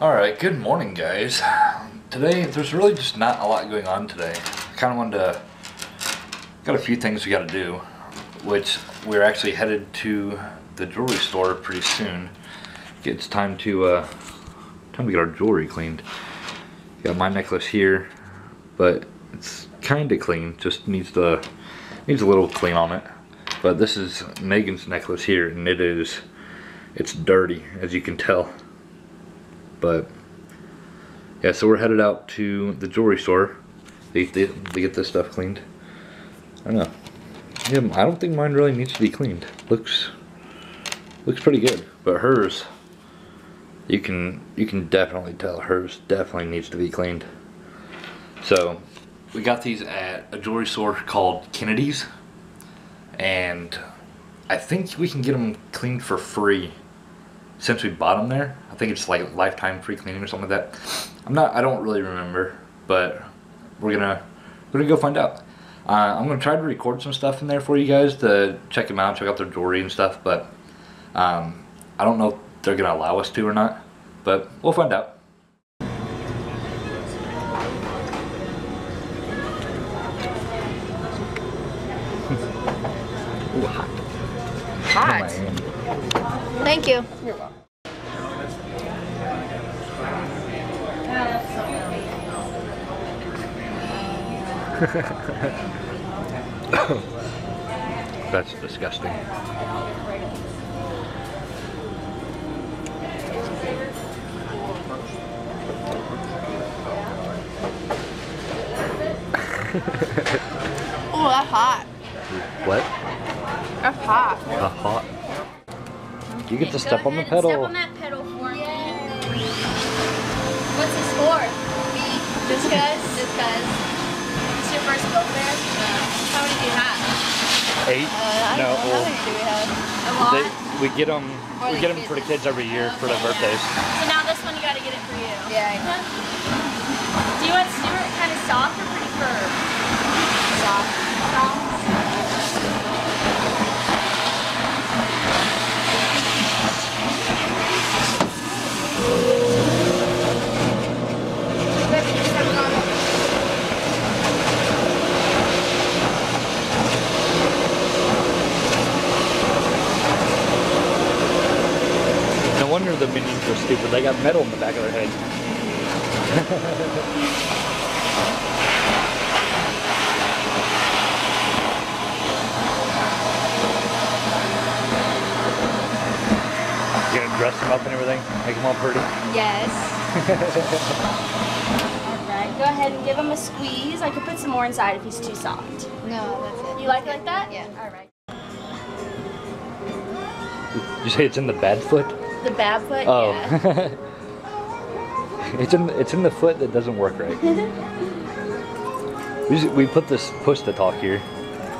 Alright, good morning guys. Today, there's really just not a lot going on today. I kind of wanted to, got a few things we got to do, which we're actually headed to the jewelry store pretty soon. It's time to get our jewelry cleaned. Got my necklace here, but it's kind of clean, just needs a little clean on it. But this is Megan's necklace here, and it's dirty, as you can tell. But yeah, so we're headed out to the jewelry store. They get this stuff cleaned. I know. Yeah, I don't think mine really needs to be cleaned. Looks pretty good, but hers, you can definitely tell hers definitely needs to be cleaned. So we got these at a jewelry store called Kennedy's, and I think we can get them cleaned for free. Since we bought them there, I think it's like lifetime free cleaning or something like that. I don't really remember, but we're gonna go find out. I'm gonna try to record some stuff in there for you guys to check them out, check out their jewelry and stuff. But I don't know if they're gonna allow us to or not, but we'll find out. Ooh, hot. Hot. Thank you. You're welcome. That's disgusting. Oh, that's hot. What? That's hot. That's hot. You get to step on the pedal. Step on that pedal for me. What's the score? Me. Just because? Just because. It's your first boat there? No. How many do you have? 8? No. How many do we have? A lot? We get them for the kids every year for their birthdays. So now this one you gotta get it for you. Yeah, I know. Do you want Stuart kind of soft or pretty firm? Soft. Soft. No wonder the Minions are stupid. They got metal in the back of their head. You're gonna dress them up and everything? Make them all pretty? Yes. Alright, go ahead and give him a squeeze. I could put some more inside if he's too soft. No, that's it. You like it like that? Yeah. Alright. Did you say it's in the bad foot? The bad foot? Oh. Yeah. it's in the foot that doesn't work right. we put this push to talk here,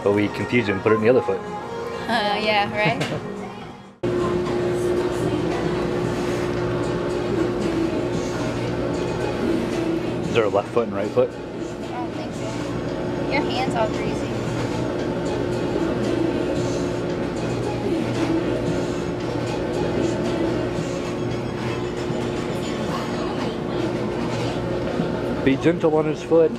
but we confuse it and put it in the other foot. Oh, yeah, right? Is there a left foot and right foot? I don't think so. Your hand's all greasy. Be gentle on his foot.